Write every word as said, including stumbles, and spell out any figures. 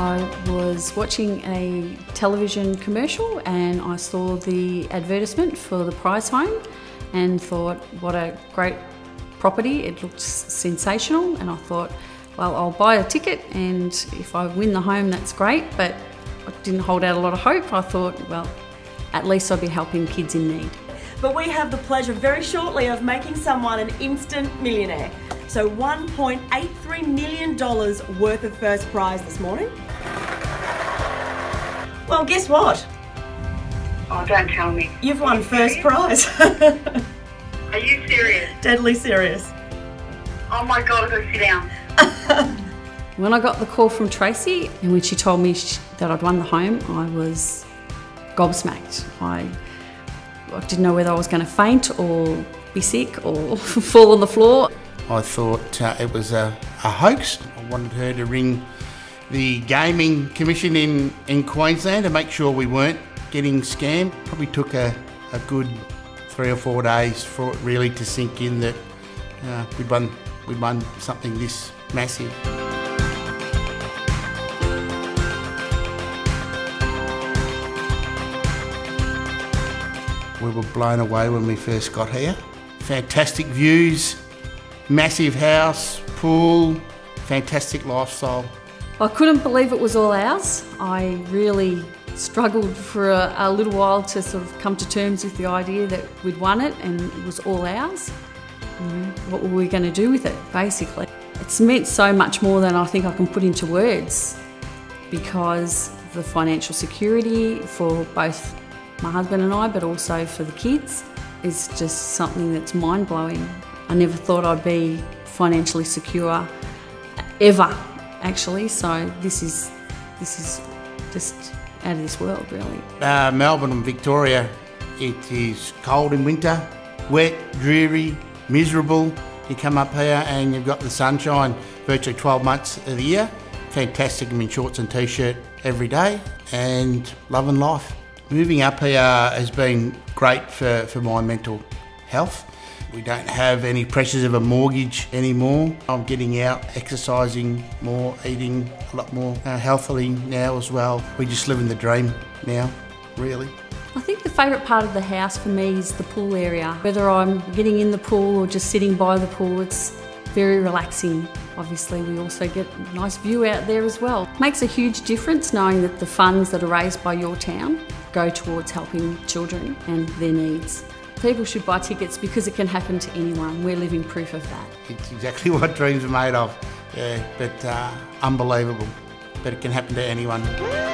I was watching a television commercial and I saw the advertisement for the prize home and thought, what a great property, it looked sensational, and I thought, well, I'll buy a ticket and if I win the home, that's great, but I didn't hold out a lot of hope. I thought, well, at least I'll be helping kids in need. But we have the pleasure very shortly of making someone an instant millionaire. So one point eight three million dollars worth of first prize this morning. Well, guess what? Oh, don't tell me. You've won first prize. Are you serious? Deadly serious. Oh my God, I've got to sit down. When I got the call from Tracy and when she told me she, that I'd won the home, I was gobsmacked. I, I didn't know whether I was going to faint or be sick or fall on the floor. I thought uh, it was a, a hoax. I wanted her to ring the Gaming Commission in, in Queensland to make sure we weren't getting scammed. Probably took a, a good three or four days for it really to sink in that uh, we'd won, we'd won something this massive. We were blown away when we first got here. Fantastic views, massive house, pool, fantastic lifestyle. I couldn't believe it was all ours. I really struggled for a, a little while to sort of come to terms with the idea that we'd won it and it was all ours. You know, what were we going to do with it, basically? It's meant so much more than I think I can put into words, because the financial security for both my husband and I, but also for the kids, is just something that's mind-blowing. I never thought I'd be financially secure, ever, actually, so this is, this is just out of this world, really. Uh, Melbourne and Victoria, it is cold in winter, wet, dreary, miserable. You come up here and you've got the sunshine virtually twelve months of the year. Fantastic. I'm in shorts and t-shirt every day and loving life. Moving up here has been great for, for my mental health. We don't have any pressures of a mortgage anymore. I'm getting out, exercising more, eating a lot more uh, healthily now as well. We're just living the dream now, really. I think the favourite part of the house for me is the pool area. Whether I'm getting in the pool or just sitting by the pool, it's very relaxing. Obviously, we also get a nice view out there as well. It makes a huge difference knowing that the funds that are raised by Your Town go towards helping children and their needs. People should buy tickets because it can happen to anyone. We're living proof of that. It's exactly what dreams are made of. Yeah, but uh, unbelievable. But it can happen to anyone.